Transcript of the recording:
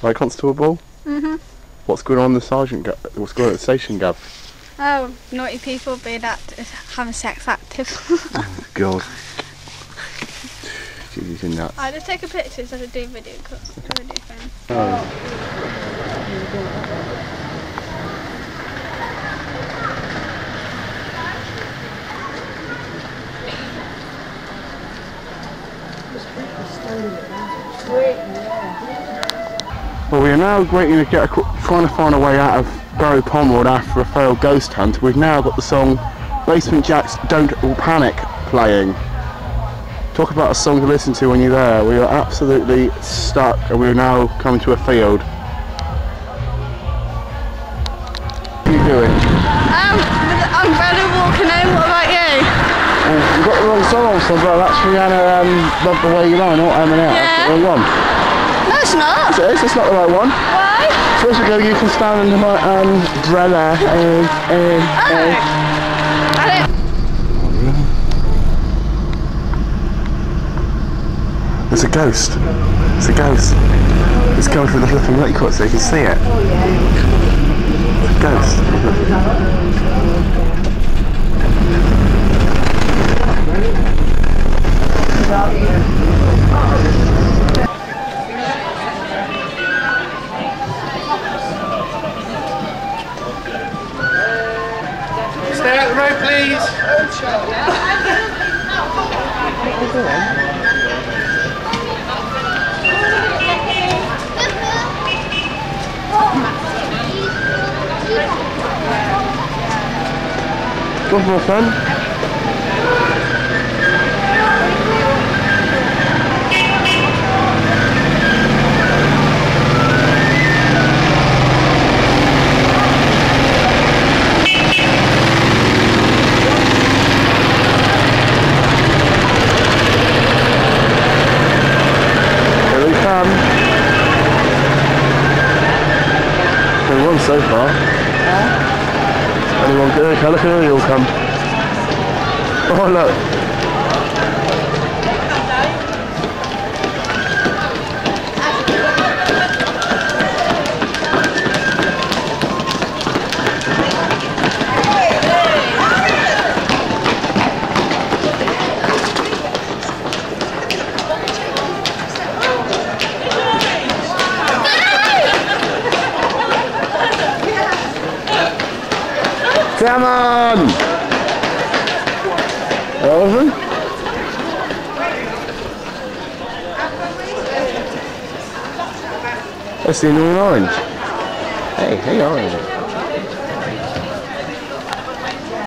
Right, Constable Ball? Mm-hmm. What's going on in the what's going on at the station, Gav? Oh, naughty people being having sex active. Oh, God. Jesus in that. I just take a picture instead of doing video cuts. Okay. Well, we are now trying to find a way out of Barry Pomeroy after a failed ghost hunt. We've now got the song Basement Jack's Don't All Panic playing. Talk about a song to listen to when you're there. We are absolutely stuck and we're now coming to a field. What are you doing? I'm better walking home. What about you? Well, you've got the wrong song on, so that's Rihanna, Love the Way You Lie, not Eminem. Yeah. That's the wrong one. It's not. It is, it's not the right one. Why? First we go, you can stand under my umbrella. There's a ghost. It's a ghost. It's going through the flipping light so you can see it. Oh, yeah. It's a ghost. What's my son? Here we come. Only one so far. Yeah. Anyone good? Okay, look at who you'll come. Oh look! Come on! Over. That's the new orange. Hey, orange.